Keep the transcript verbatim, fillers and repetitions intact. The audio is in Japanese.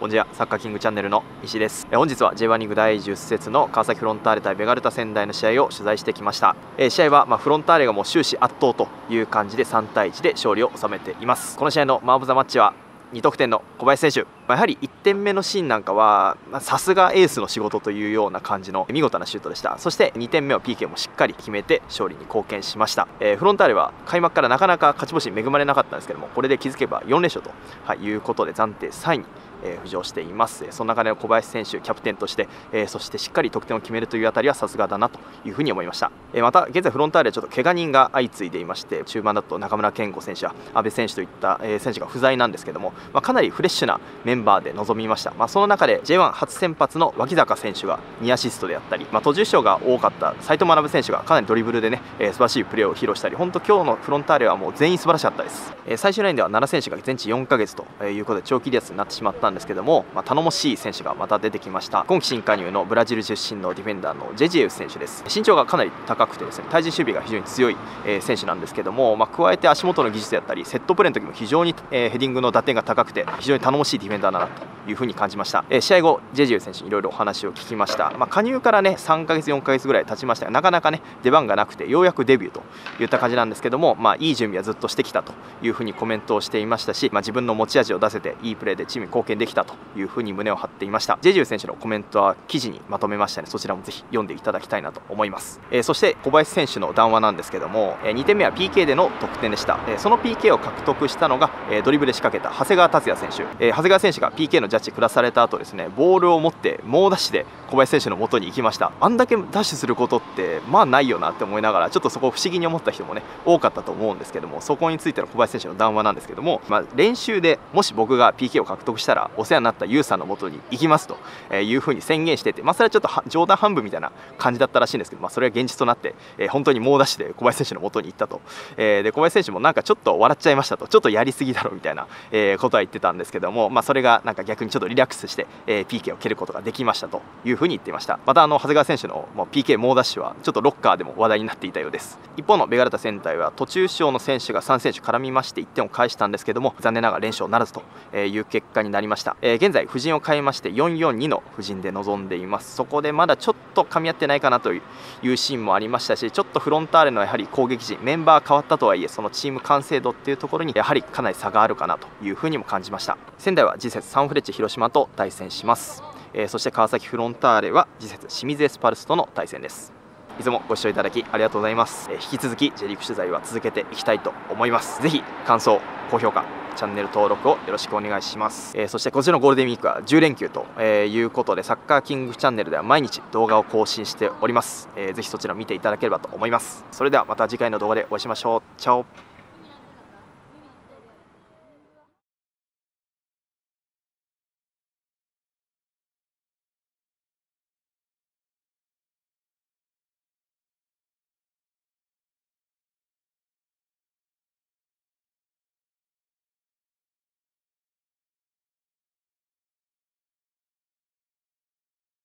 こんにちは、サッカーキングチャンネルの石です。本日は ジェイワン リーグだいじゅっ節の川崎フロンターレ対ベガルタ仙台の試合を取材してきました。試合はまあフロンターレがもう終始圧倒という感じでさん対いちで勝利を収めています。この試合のマン・オブ・ザ・マッチはに得点の小林選手、まあ、やはりいってんめのシーンなんかはさすがエースの仕事というような感じの見事なシュートでした。そしてにてんめは ピーケー もしっかり決めて勝利に貢献しました、えー、フロンターレは開幕からなかなか勝ち星恵まれなかったんですけども、これで気づけばよん連勝と、はい、いうことで暫定さんいに浮上しています。その中で小林選手キャプテンとして、えー、そしてしっかり得点を決めるというあたりはさすがだなというふうに思いました。えー、また現在フロンターレはちょっと怪我人が相次いでいまして、中盤だと中村健吾選手や阿部選手といった、えー、選手が不在なんですけども、まあ、かなりフレッシュなメンバーで臨みました、まあ、その中で ジェイワン 初先発の脇坂選手がにアシストであったり、まあ、途中出場が多かった斉藤学選手がかなりドリブルでね、えー、素晴らしいプレーを披露したり、本当今日のフロンターレはもう全員素晴らしかったです、えー、最終ラインでは奈良選手が全治よんかげつということで長期離脱になってしまったんですけども、まあ、頼もしい選手がまた出てきました。今季新加入のブラジル出身のディフェンダーのジェジエウ選手です。身長がかなり高くてですね、対人守備が非常に強い、えー、選手なんですけども、まあ、加えて足元の技術であったりセットプレーの時も非常に、えー、ヘディングの打点が高くて非常に頼もしいディフェンダーだなというふうに感じました、えー、試合後ジェジエウ選手にいろいろお話を聞きました、まあ、加入からねさんかげつよんかげつぐらい経ちましたが、なかなかね出番がなくてようやくデビューといった感じなんですけども、まあ、いい準備はずっとしてきたというふうにコメントをしていましたし、まあ、自分の持ち味を出せていいプレーでチームに貢献できたというふうに胸を張っていました。ジェジエウ選手のコメントは記事にまとめましたので、そちらもぜひ読んでいただきたいなと思います、えー、そして小林選手の談話なんですけども、えー、にてんめは ピーケー での得点でした、えー、その ピーケー を獲得したのが、えー、ドリブルで仕掛けた長谷川達也選手、えー、長谷川選手が ピーケー のジャッジ下された後ですね、ボールを持って猛ダッシュで小林選手の元に行きました。あんだけダッシュすることってまあないよなって思いながら、ちょっとそこを不思議に思った人もね多かったと思うんですけども、そこについての小林選手の談話なんですけども、まあ、練習でもし僕が ピーケー を獲得したらお世話になったユウさんの元に行きますというふうに宣言してて、まあ、それはちょっと冗談半分みたいな感じだったらしいんですけど、まあ、それが現実となって、えー、本当に猛ダッシュで小林選手の元に行ったと、えー、で小林選手もなんかちょっと笑っちゃいましたと、ちょっとやりすぎだろみたいな、えー、ことは言ってたんですけども、まあ、それがなんか逆にちょっとリラックスして、えー、ピーケー を蹴ることができましたというふうに言っていました。またあの長谷川選手の ピーケー 猛ダッシュはちょっとロッカーでも話題になっていたようです。一方のベガルタ仙台は途中出場の選手がさん選手絡みましていってんを返したんですけども、残念ながら連勝ならずという結果になりました。えー、現在布陣を変えまして よんよんに の布陣で臨んでいます。そこでまだちょっと噛み合ってないかなというシーンもありましたし、ちょっとフロンターレのやはり攻撃陣メンバー変わったとはいえ、そのチーム完成度っていうところにやはりかなり差があるかなというふうにも感じました。仙台は次節サンフレッチェ広島と対戦します。えー、そして川崎フロンターレは次節清水エスパルスとの対戦です。いつもご視聴いただきありがとうございます。えー、引き続き J リーグ取材は続けていきたいと思います。ぜひ感想、高評価、チャンネル登録をよろしくお願いします、えー、そして今年のゴールデンウィークはじゅうれんきゅうと、えー、いうことでサッカーキングチャンネルでは毎日動画を更新しております。えー、ぜひそちら見ていただければと思います。それではまた次回の動画でお会いしましょう。チャオ。